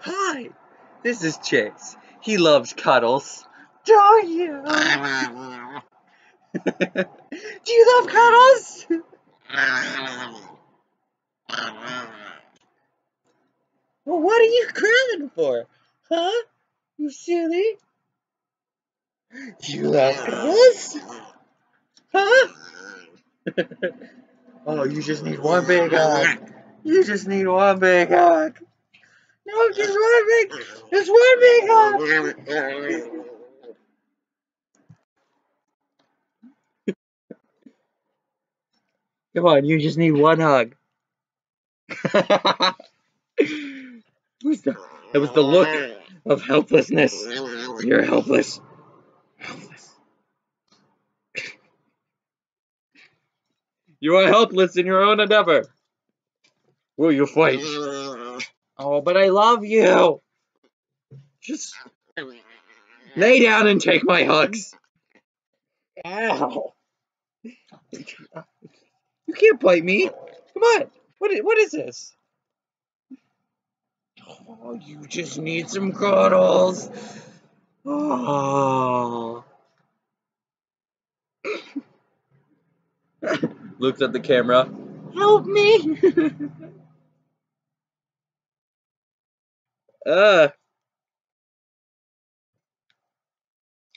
Hi, this is Chase. He loves cuddles. Do you? Do you love cuddles? Well, what are you crying for? Huh? You silly? You love cuddles? Huh? Oh, you just need one big hug. You just need one big hug. No, just one big hug. Come on, you just need one hug. It was the look of helplessness. You're helpless. Helpless. You are helpless in your own endeavor. Will you fight? Oh, but I love you. Just lay down and take my hugs. Ow. You can't bite me. Come on. What is this? Oh, you just need some cuddles. Oh. Looks at the camera. Help me.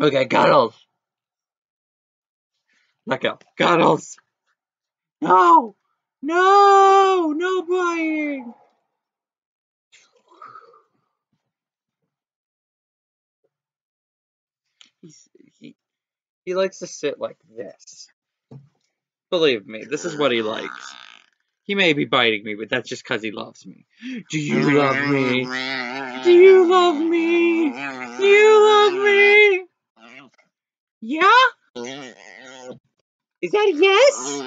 Okay, cuddles. Let go. Cuddles. No! No! No biting! He likes to sit like this. Believe me, this is what he likes. He may be biting me, but that's just because he loves me. Do you love me? Do you love me? Do you love me? Yeah? Is that a yes?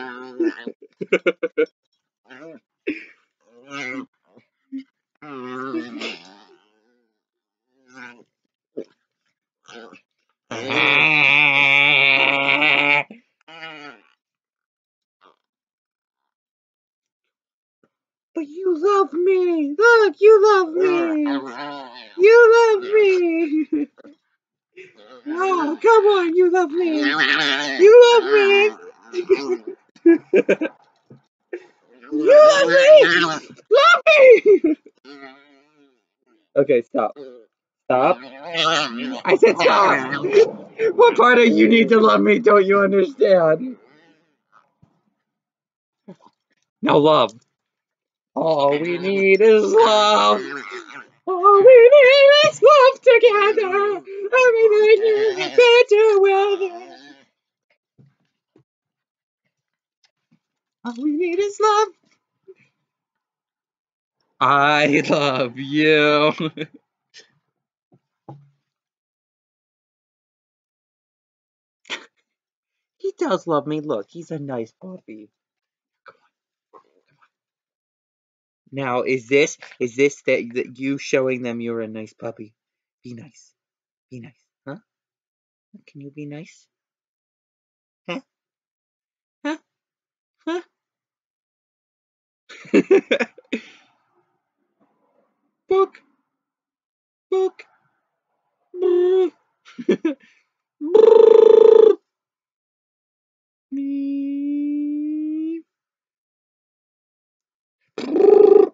But you love me. Look, you love me. You love me. Oh, come on, you love me. You love me. You love me! Love me! Okay, stop. Stop. I said stop! What part of you need to love me don't you understand? No love. All we need is love. All we need is love together. Everything is better with us. All we need is love. I love you. He does love me. Look, he's a nice puppy. Come on. Come on. Now, is this that you showing them you're a nice puppy? Be nice. Be nice. Huh? Can you be nice? Huh? Huh? Huh? Book. Book. Brr. Brr. Me. Brr.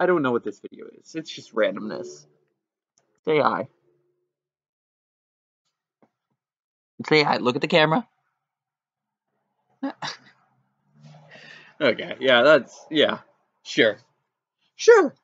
I don't know what this video is. It's just randomness. Say hi. Say hi. Look at the camera. Okay, yeah, that's, yeah, sure. Sure.